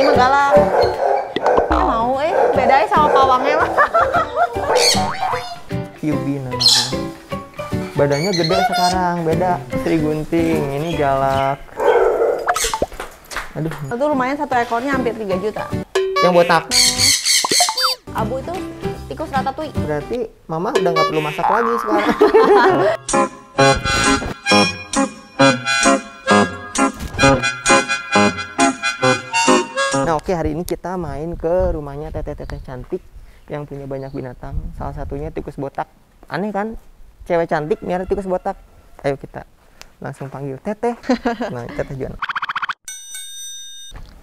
ini mah galak. Nggak mau, bedanya sama pawangnya mah. Kyubi namanya. Badannya gede sekarang, beda. Sri Gunting, ini galak. Aduh. Itu lumayan, satu ekornya hampir 3 juta. Yang botak. Abu itu tikus ratatouille. Berarti mama udah nggak perlu masak lagi sekarang. Nah, oke, hari ini kita main ke rumahnya teteh-teteh cantik yang punya banyak binatang. Salah satunya tikus botak. Aneh kan? Cewek cantik miara tikus botak. Ayo kita langsung panggil teteh. Nah, teteh Juana.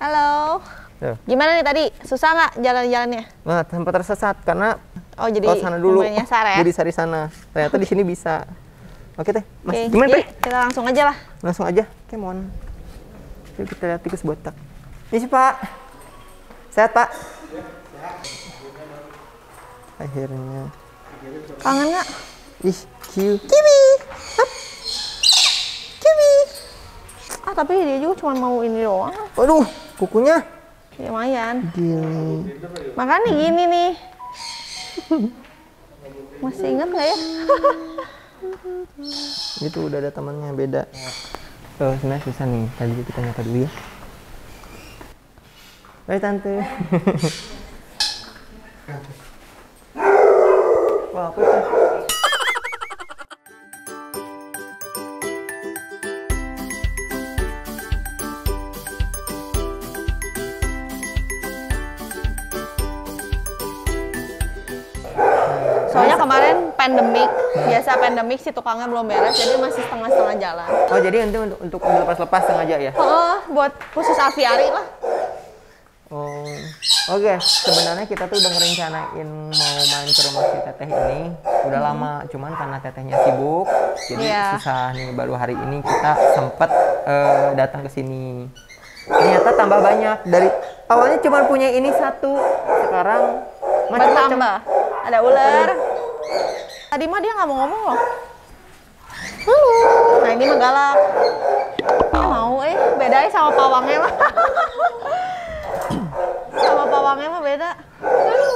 Halo. Tuh. Gimana nih tadi? Susah nggak jalan-jalannya? Nah, sempat tersesat karena jadi sana dulu. Nyasar, ya? Jadi sari sana. Ternyata di sini bisa. Oke, Teh. Mas, okay. Gimana, Teh? Kita langsung aja lah. Langsung aja. Come on. Yuk kita lihat tikus botak. Ini sih, Pak. Sehat, Pak? Ya, sehat. Akhirnya. Kangen nggak? Ih, Kyubi. Kyubi. Ah, tapi dia juga cuma mau ini doang. Waduh, kukunya lumayan. Gini. Makanya gini nih. Masih ingat nggak ya? Itu udah ada temannya, beda. Oh, sebenarnya susah nih. Tadi kita nyapa dulu ya. Hai, Tante. Wah, apa itu? Soalnya kemarin pandemik, biasa pandemik sih tukangnya belum beres, jadi masih setengah-setengah jalan. Oh, jadi untuk lepas-lepas sengaja ya? Oh, buat khusus aviari lah. Oh, oke. Sebenarnya kita tuh udah ngerencanain mau main ke rumah si teteh ini udah lama, cuman karena tetehnya sibuk, jadi susah nih. Baru hari ini kita sempet datang ke sini. Ternyata tambah banyak, dari awalnya cuman punya ini satu, sekarang bertambah. Ada ular. Tadi mah dia nggak mau ngomong loh. Halo. Nah, ini mah galak. Nggak mau, bedanya sama pawangnya mah. Sama pawangnya mah beda. Halo.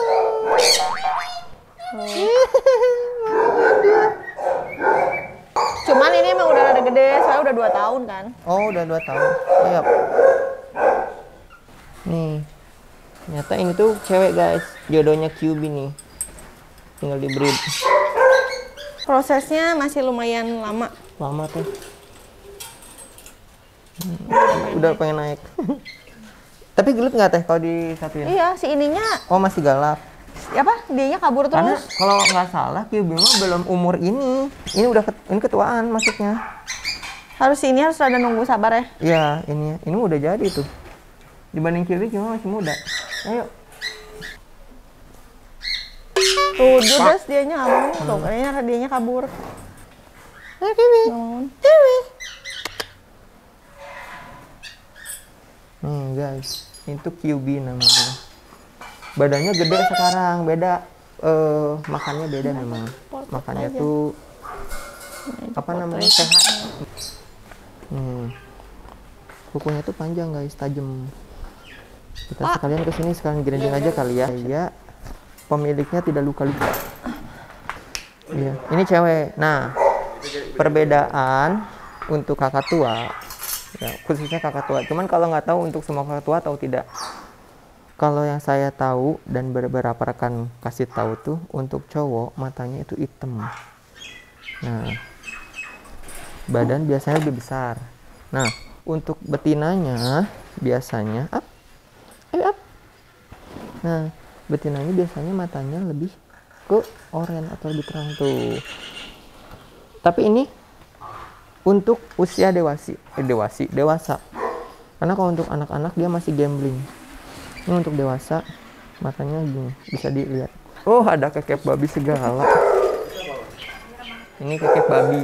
Cuman ini emang udah rada gede, soalnya udah 2 tahun kan. Oh, udah 2 tahun. Siap. Nih. Ternyata ini tuh cewek, guys. Jodohnya Kyubi nih. Tinggal di breed. Prosesnya masih lumayan lama. Lama tuh. Udah pengen naik. Tapi gelut nggak, Teh, kalau disatuin? Iya, si ininya. Oh, masih galak. Apa? Dianya kabur terus. Karena kalau nggak salah Kyubi mah belum umur ini. Ini udah ini ketuaan maksudnya. Harus ini harus ada nunggu sabar ya. Iya, ini udah jadi tuh. Dibanding Kyubi cuma masih muda. Ayo. Tuh, judes dianya ngomong tuh, kayaknya dianya kabur. Ayo, Kyubi. Kyubi. Nih, guys. Itu Kyubi namanya. Badannya gede sekarang, beda. Makannya beda memang. Makannya tuh... Apa namanya? Sehat. Kukunya tuh panjang, guys. Tajam. Kita sekalian kesini, sekalian grinding aja kali ya. Iya. Pemiliknya tidak luka-luka. Iya, ini cewek. Nah, perbedaan untuk kakak tua, ya, khususnya kakak tua. Cuman kalau nggak tahu untuk semua kakak tua atau tidak. Kalau yang saya tahu dan beberapa rekan kasih tahu tuh untuk cowok matanya itu hitam. Nah, badan biasanya lebih besar. Nah, untuk betinanya biasanya up. Ayo up. Nah. Betinanya biasanya matanya lebih ke oranye atau lebih terang tuh. Tapi ini untuk usia dewasa. Karena kalau untuk anak-anak dia masih gambling. Ini untuk dewasa matanya gini, bisa dilihat. Oh, ada kekep babi segala. Ini kekep babi.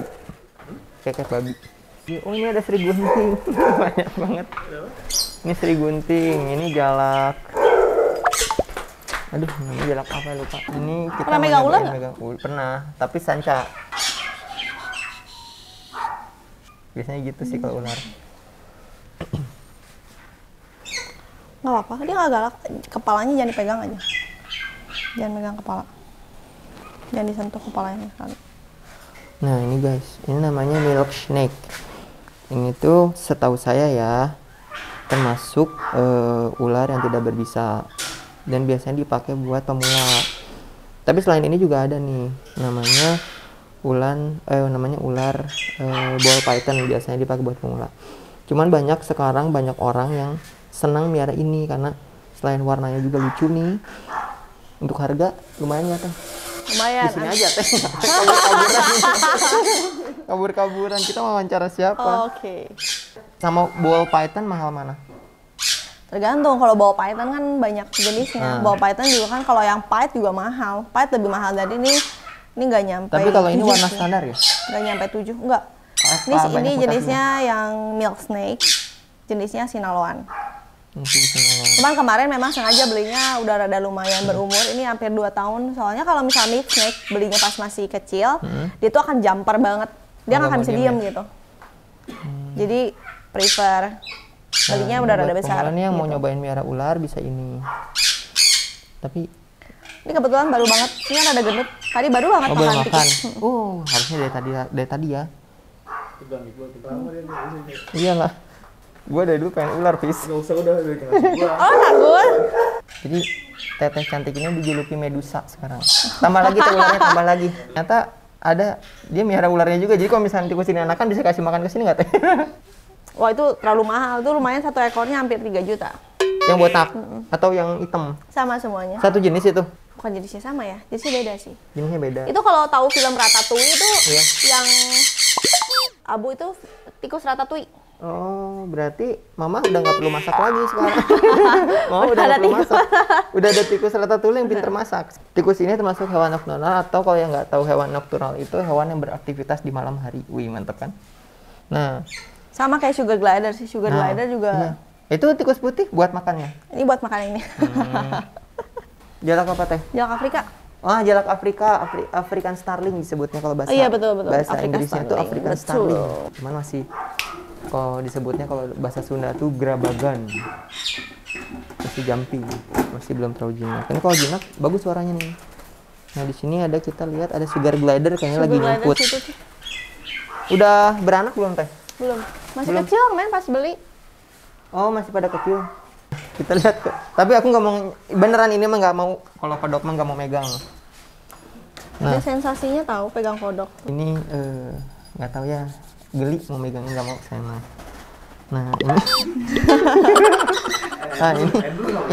Oh, ini ada Sri Gunting. Banyak banget. Ini Sri Gunting, ini galak. Aduh, namanya jelek apa lupa. Ini kita pernah megang ular nggak? Pernah, tapi sanca. Biasanya gitu sih kalau ular. Nggak apa-apa, dia nggak galak. Kepalanya jangan dipegang aja. Jangan megang kepala. Jangan disentuh kepalanya sekali. Nah ini guys, ini namanya milk snake. Ini tuh setahu saya ya, termasuk ular yang tidak berbisa. Dan biasanya dipakai buat pemula. Tapi selain ini juga ada nih, namanya ular ball python, biasanya dipakai buat pemula. Cuman banyak sekarang banyak orang yang senang miara ini karena selain warnanya juga lucu nih. Untuk harga lumayan nggak Teh? Lumayan. Di sini aja Teh. Kabur-kaburan. Kita wawancara siapa? Oke. Sama ball python mahal mana? Tergantung, kalau ball python kan banyak jenisnya. Ball python juga kan kalau yang pahit juga mahal. Pahit lebih mahal dari ini nggak nyampe. Tapi kalau ini warna standar ya? Nggak nyampe 7, enggak. Ini jenisnya yang milk snake, jenisnya Sinaloan. Cuman kemarin memang sengaja belinya udah rada lumayan berumur, ini hampir 2 tahun. Soalnya kalau misalnya milk snake belinya pas masih kecil, dia tuh akan jumper banget. Dia nggak akan bisa diem gitu. Jadi prefer belinya udah rada besar. Ini yang mau nyobain miara ular bisa ini. Tapi ini kebetulan baru banget, ini ada gendut. Tadi baru banget makan. Harusnya dari tadi ya. Iya lah. Gue dari dulu pengen ular, Fis. Nggak usah, udah dari kelas gua. Oh, takut. Jadi teteh cantik ini dijuluki Medusa sekarang. Tambah lagi tuh ularnya, tambah lagi. Ternyata ada, dia miara ularnya juga. Jadi kalau misalnya nanti kesini anak kan bisa kasih makan kesini nggak, Teh? Wah, itu terlalu mahal. Itu lumayan satu ekornya hampir 3 juta. Yang botak? Atau yang hitam? Sama semuanya. Satu jenis itu? Bukan jenisnya sama ya? Jenisnya beda sih. Jenisnya beda. Itu kalau tahu film Ratatouille itu yang abu itu tikus Ratatouille. Oh, berarti mama udah nggak perlu masak lagi sekarang. Mama udah nggak perlu masak. Udah ada tikus Ratatouille yang pintar masak. Tikus ini termasuk hewan nokturnal, atau kalau yang nggak tahu hewan nokturnal itu hewan yang beraktivitas di malam hari. Wih, mantep kan? Nah, sama kayak sugar glider sih. Sugar glider juga. Iya. Itu tikus putih buat makannya? Ini buat makan ini. Jalak apa Teh? Jalak Afrika. Ah, jalak Afrika, African Starling disebutnya kalau bahasa. Iya, betul. Bahasa Afrika Inggrisnya itu African Starling. Cuman masih kalau disebutnya kalau bahasa Sunda tuh grabagan. Masih jumping, masih belum terlalu jinak. Kan kalau jinak bagus suaranya nih. Nah, di sini ada, kita lihat ada sugar glider kayaknya lagi nyumput. Udah beranak belum Teh? Belum. Masih kecil, main pas beli. Oh, masih pada kecil. Kita lihat kok. Tapi aku nggak mau, beneran ini mah nggak mau. Kalau kodok mah nggak mau megang. Nah, ada sensasinya tahu pegang kodok. Ini nggak tahu ya, geli mau megangnya, nggak mau saya mah. Nah ini, nah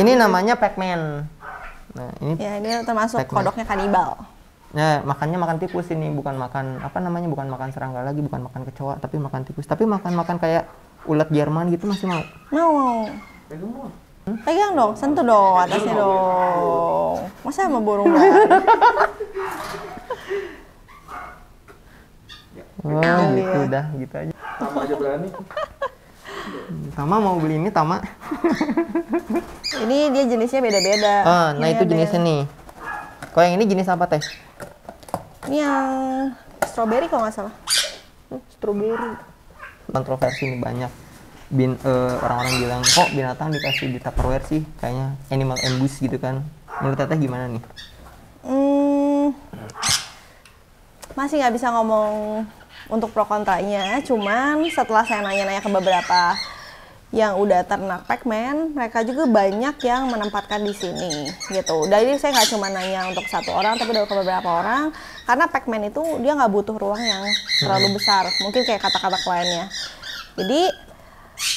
ini namanya Pac-Man. Nah ini. Ya ini termasuk kodoknya kanibal. Nah makannya makan tikus ini, bukan makan apa namanya, bukan makan serangga lagi, bukan makan kecoa, tapi makan tikus. Tapi makan kayak ulat Jerman gitu masih mau. Mau. Pegang dong, sentuh dong, atasnya dong. Masa sama burung lagi? Wow, gitu udah, gitu aja. Tama aja berani. Tama mau beli ini, Tama. Ini dia jenisnya beda-beda. Ah, nah itu jenisnya nih. Kok yang ini jenis apa Teh? Ini yang strawberry kalau nggak salah. Strawberry. Kontroversi ini banyak. Orang-orang bilang kok binatang dikasih di Tupperware sih, kayaknya animal ambush gitu kan. Menurut Teteh gimana nih? Masih nggak bisa ngomong untuk pro kontranya, cuman setelah saya nanya-nanya ke beberapa yang udah ternak Pac-Man, mereka juga banyak yang menempatkan di sini gitu. Jadi saya nggak cuma nanya untuk satu orang, tapi udah ke beberapa orang, karena Pac-Man itu dia nggak butuh ruang yang terlalu besar, mungkin kayak kata-kata kliennya. Jadi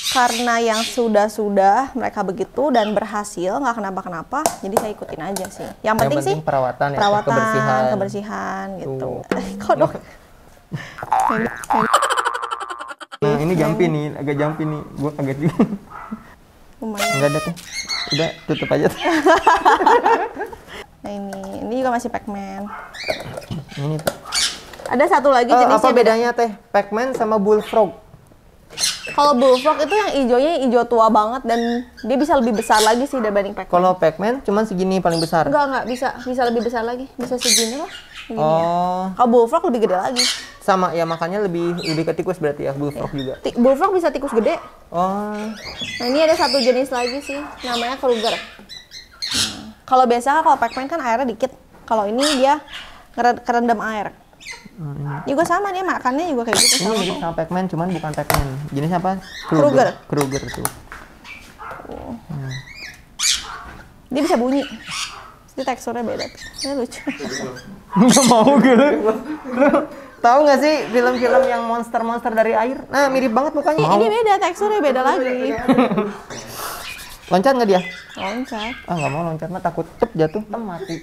karena yang sudah mereka begitu dan berhasil, nggak kenapa-kenapa, jadi saya ikutin aja sih. Yang penting sih perawatan ya, kebersihan gitu. Kodok. Nah ini jampi nih, agak jampi nih, gua kaget juga. Nggak ada tuh, udah tutup aja. Nah ini juga masih Pac-Man. Ini tuh. Ada satu lagi jenisnya. Apa bedanya Teh, Pac-Man sama Bullfrog? Kalau bullfrog itu yang hijaunya hijau tua banget dan dia bisa lebih besar lagi sih dibanding Pac-Man. Kalau Pac-Man cuman segini paling besar? Enggak, bisa lebih besar lagi, bisa segini lah. Segini ya. Kalau bullfrog lebih gede lagi. Sama ya, makanya lebih ke tikus berarti ya bullfrog ya. Juga. Bullfrog bisa tikus gede. Oh. Nah ini ada satu jenis lagi sih, namanya Kruger. Kalau biasa kalau Pac-Man kan airnya dikit, kalau ini dia kerendam air. Juga sama dia makannya juga kayak gitu. Ini mirip sama Pac-Man, cuman bukan Pac-Man. Jenisnya apa? Kruger tuh. Oh. Nah. Dia bisa bunyi. Jadi teksturnya beda. Ini lucu. Nggak mau gitu. Tahu nggak sih film-film yang monster-monster dari air? Nah mirip banget mukanya. Ini beda teksturnya, beda lagi. Loncat nggak dia? Loncat. Ah nggak mau loncat mah, takut cep jatuh, mati.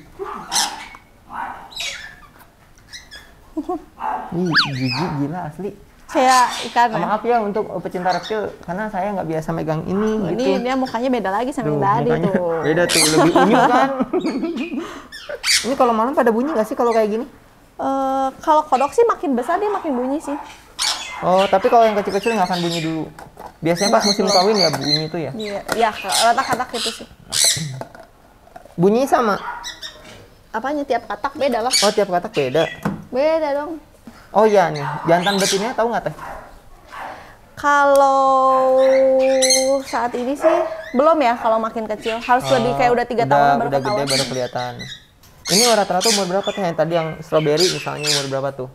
Ih, jijik gila asli. Kayak ikan. Maaf ya untuk pecinta reptil, karena saya nggak biasa megang ini. Ini gitu. Dia mukanya beda lagi sama yang tadi tuh. Beda tuh, lebih unyu kan. Ini kalau malam pada bunyi nggak sih kalau kayak gini? Kalau kodok sih makin besar dia makin bunyi sih. Oh, tapi kalau yang kecil-kecil nggak akan bunyi dulu. Biasanya pas musim kawin ya bunyi itu ya. Iya, ya, letak-letak itu sih. Bunyi sama? Apanya tiap katak beda lah. Oh, tiap katak beda. Beda dong. Oh iya nih, jantan betinnya tahu nggak Teh? Kalau saat ini sih belum ya, kalau makin kecil harus lebih kayak udah 3 tahun baru kelihatan. Udah gede baru kelihatan. Ini rata-rata umur berapa Teh? Yang tadi yang strawberry misalnya umur berapa tuh?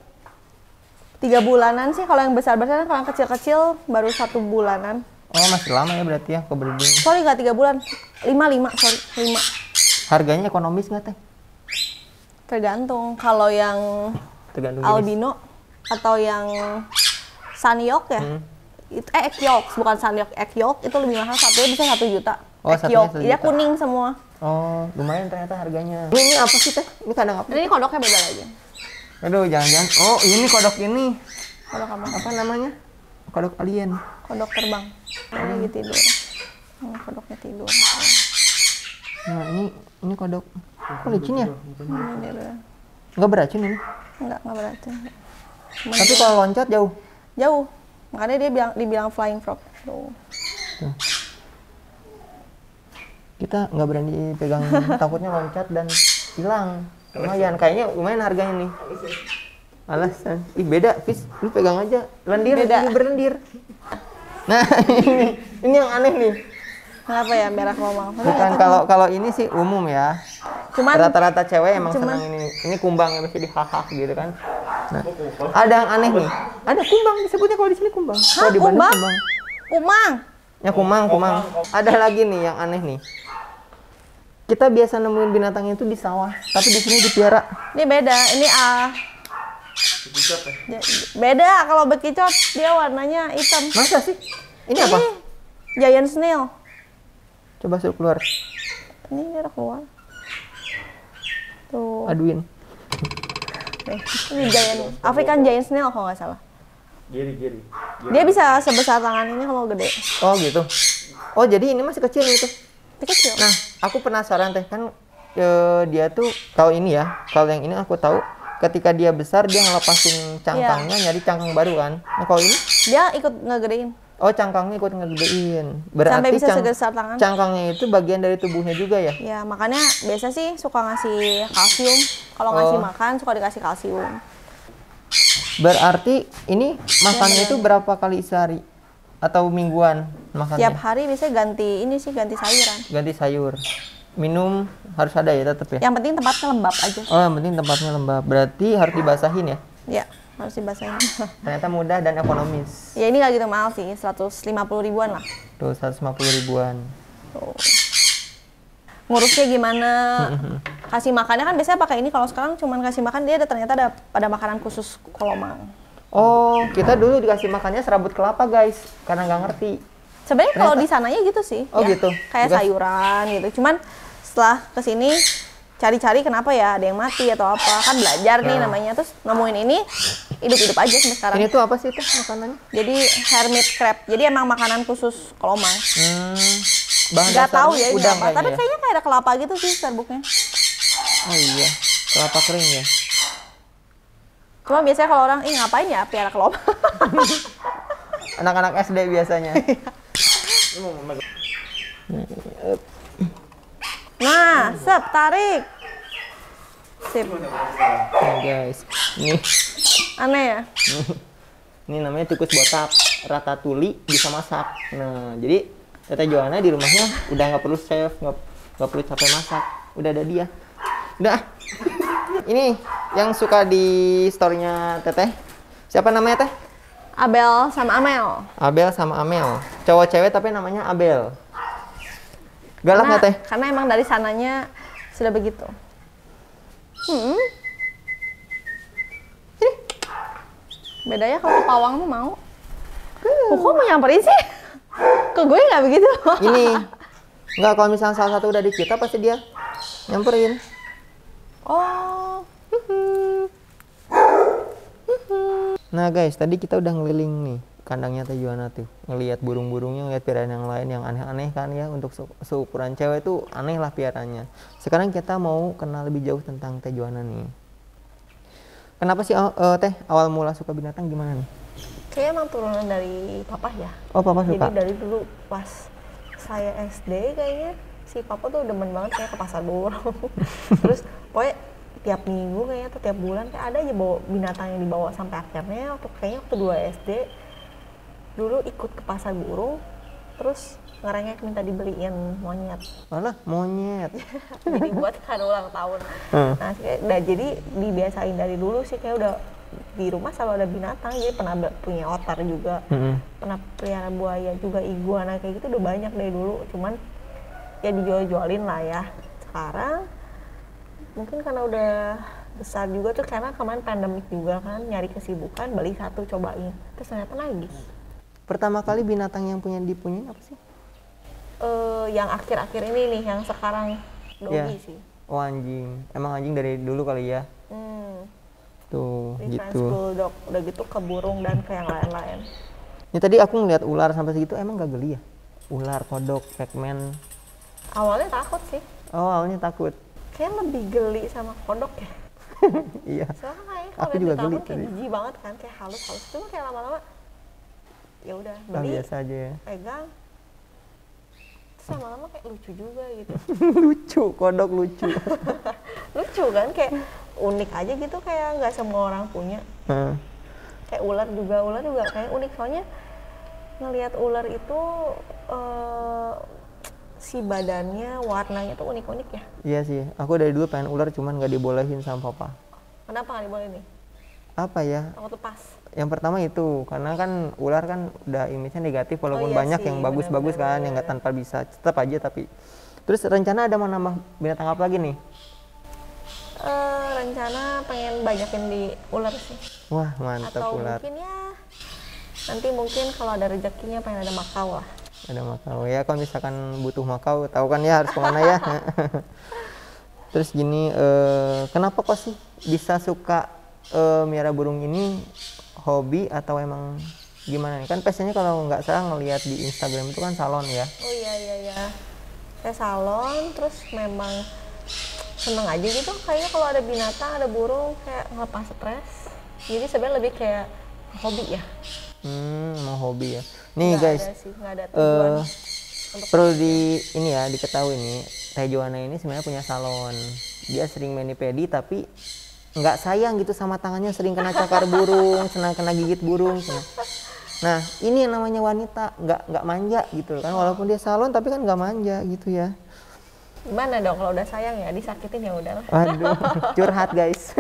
3 bulanan sih kalau yang besar-besar, kalau yang kecil-kecil baru 1 bulanan. Oh masih lama ya berarti ya keberdian. Sorry nggak 3 bulan, 5. Harganya ekonomis nggak Teh? Tergantung, kalau yang albino atau yang sanyok ya, itu egg yolk, bukan sanyok, egg yolk itu lebih mahal, satunya bisa 1 juta. Oh, egg yolk, dia kuning semua. Oh, lumayan ternyata harganya. Ini apa sih Teh? Ini kadang apa? Ini kodoknya beda lagi. Aduh, jangan-jangan. Oh, ini kodok ini. Kodok apa namanya? Kodok alien. Kodok terbang. Ini lagi tidur. Oh, kodoknya tidur. Nah, ini kodok. Kok licin ya? Nggak beracun ini? Nggak beracun. Tapi kalau loncat jauh? Jauh. Makanya dia dibilang flying frog. Tuh. Kita nggak berani pegang, takutnya loncat dan hilang. Lumayan, kayaknya lumayan harganya nih. Alasan. Ih beda, Fis. Lu pegang aja. Lendir, ini berlendir. Nah ini yang aneh nih. Kenapa ya merah ngomong? Bukan, kalau ini sih umum ya. Cuman rata-rata cewek emang senang ini kumbang pasti dihahah gitu kan. Nah, ada yang aneh nih. Ada kumbang disebutnya kalau di sini kumbang. Kalau di Bandung kumbang. Kumang. Ya kumang. Ada lagi nih yang aneh nih. Kita biasa nemuin binatangnya itu di sawah, tapi di sini dipiara. Ini beda. Ini beda kalau bekicot dia warnanya hitam. Masa sih? Ini apa? Giant snail. Coba suruh keluar. Ini udah keluar. Tuh. Aduin. Ini giant African giant snail kalau nggak salah. Giri. Dia bisa sebesar tangan ini kalau gede. Oh gitu. Oh jadi ini masih kecil gitu. Kecil. Nah, aku penasaran Teh kan dia tuh tahu ini ya. Kalau yang ini aku tahu ketika dia besar dia ngelepasin cangkangnya nyari cangkang baru kan. Nah, kalau ini dia ikut ngegedein. Oh, cangkangnya ikut ngegedein. Berarti sampai bisa sebesar tangan. Cangkangnya itu bagian dari tubuhnya juga ya? Ya, makanya biasa sih suka ngasih kalsium. Kalau ngasih makan suka dikasih kalsium. Berarti ini makannya itu berapa kali sehari? Atau mingguan makannya? Tiap hari biasanya ganti sayuran. Ganti sayur. Minum harus ada ya tetap ya? Yang penting tempatnya lembab aja. Oh, yang penting tempatnya lembab. Berarti harus dibasahin ya? Iya, harus dibasahin. Ternyata mudah dan ekonomis. Ya ini nggak gitu mahal sih, 150 ribuan lah. Tuh, 150 ribuan. Tuh. Ngurusnya gimana? Kasih makannya kan biasanya pakai ini, kalau sekarang cuman kasih makan dia ternyata ada makanan khusus kolomang. Oh, kita dulu dikasih makannya serabut kelapa, guys. Karena nggak ngerti. Sebenarnya kalau di sananya gitu sih. Oh, ya. Gitu. Kayak sayuran gitu. Cuman setelah kesini cari-cari kenapa ya ada yang mati atau apa. Kan belajar nih namanya. Terus nemuin ini hidup-hidup aja sampai sekarang. Ini tuh apa sih tuh makanannya? Jadi hermit crab. Jadi emang makanan khusus kolomang. Nggak tahu ya udang apa. Tapi kayaknya kayak ada kelapa gitu sih serbuknya. Oh iya, kelapa kering ya. Cuma biasanya kalau orang, ngapain ya piara kelomang? anak-anak SD biasanya. Nah, sep, tarik. Sip. Nah, guys, nih. Aneh ya? Ini namanya tikus botak. Ratatouille bisa masak. Nah, jadi Teh Juana di rumahnya udah nggak perlu chef, nggak perlu capek masak. Udah ada dia. Udah. Ini yang suka di store-nya Teteh. Siapa namanya, Teh? Abel sama Amel. Abel sama Amel. Cowok cewek tapi namanya Abel. Galak nggak, Teh? Karena emang dari sananya sudah begitu. Ini bedanya kalau ke pawang tuh mau. Kok mau nyamperin sih? Ke gue nggak begitu. Ini nggak, kalau misalnya salah satu udah dicita pasti dia nyamperin. Oh. Nah guys, tadi kita udah ngeliling nih kandangnya Teh Juana tuh, ngelihat burung-burungnya, ngelihat piaraan yang lain yang aneh-aneh kan ya, untuk seukuran cewek itu aneh lah piarannya. Sekarang kita mau kenal lebih jauh tentang Teh Juana nih. Kenapa sih Teh awal mula suka binatang gimana nih? Kayaknya emang turunan dari papa ya. Oh, papa suka. Jadi dari dulu pas saya SD kayaknya si papa tuh demen banget kayak ke pasar burung. Terus pokoknya tiap minggu kayaknya atau tiap bulan kayak ada aja bawa binatang yang dibawa, sampai akhirnya waktu 2 SD dulu ikut ke pasar burung terus ngerengek minta dibeliin monyet. Alah, monyet. Jadi buat kado ulang tahun. Nah, udah jadi dibiasain dari dulu sih, kayak udah di rumah selalu ada binatang. Jadi pernah punya otar juga, pernah pelihara buaya juga, iguana kayak gitu udah banyak dari dulu, cuman ya dijual-jualin lah ya. Sekarang mungkin karena udah besar juga tuh, karena kemarin pandemik juga kan, nyari kesibukan, beli satu cobain terus ternyata lagi. Pertama kali binatang yang dipunyai apa sih? Yang akhir-akhir ini nih, yang sekarang, dogi sih. Oh, anjing. Emang anjing dari dulu kali ya? Tuh, gitu. Dog. Udah gitu ke burung dan ke yang lain-lain. Ini tadi aku ngeliat ular sampai segitu, emang gak geli ya? Ular, kodok, Pac-Man. Awalnya takut sih. Oh, awalnya takut. Kayaknya lebih geli sama kodok ya? Iya. Soalnya kayaknya kalau lihat di taman kayak jijik banget kan, kayak halus-halus. Cuma kayak lama-lama, ya udah beli, biasa aja ya. Pegang, terus lama-lama kayak lucu juga gitu. Lucu, kodok lucu. Lucu kan, kayak unik aja gitu, kayak nggak semua orang punya. Kayak ular juga kayak unik. Soalnya ngelihat ular itu si badannya, warnanya tuh unik-unik ya. Iya sih, aku dari dulu pengen ular cuman nggak dibolehin sama papa. Kenapa nggak dibolehin? Apa ya? Waktu pas. Yang pertama itu, karena kan ular kan udah image-nya negatif, walaupun banyak yang bagus-bagus kan, yang nggak tanpa bisa, tetap aja tapi. Terus rencana ada mau nambah binatang apa lagi nih? Rencana pengen banyakin di ular sih. Wah, mantap. Atau ular. Atau mungkin ya, nanti mungkin kalau ada rezekinya pengen ada makau lah. Ada makau ya, kalau misalkan butuh makau, tahu kan ya harus kemana ya. Terus gini, kenapa kok sih bisa suka miara burung ini? Hobi atau emang gimana nih? Kan passionnya kalau nggak salah ngelihat di Instagram itu kan salon ya? Oh iya, saya salon, terus memang seneng aja gitu kayaknya kalau ada binatang, ada burung, kayak ngelepas stres. Jadi sebenarnya lebih kayak hobi ya. Mau hobi ya. Nih nggak guys, perlu di ini ya, diketahui nih Teh Juana ini sebenarnya punya salon. Dia sering mani-pedi tapi nggak sayang gitu sama tangannya, sering kena cakar burung, senang kena gigit burung. Nah, ini yang namanya wanita, nggak manja gitu kan, walaupun dia salon tapi kan nggak manja gitu ya. Gimana dong kalau udah sayang ya, disakitin ya udahlah. Aduh, curhat guys.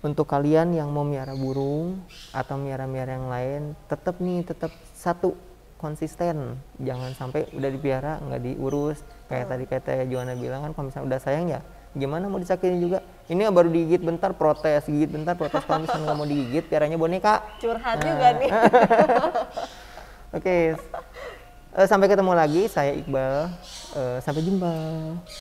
Untuk kalian yang mau miara burung atau miara-miara yang lain, tetap satu, konsisten. Jangan sampai udah dipiara nggak diurus. Kayak tadi Teh Juana bilang kan, kalau misalnya udah sayang ya gimana mau disakitin juga. Ini baru digigit bentar protes, gigit bentar protes. Kalau misalnya nggak mau digigit, piaranya boneka. Curhat juga nih. Oke, sampai ketemu lagi. Saya Iqbal, sampai jumpa.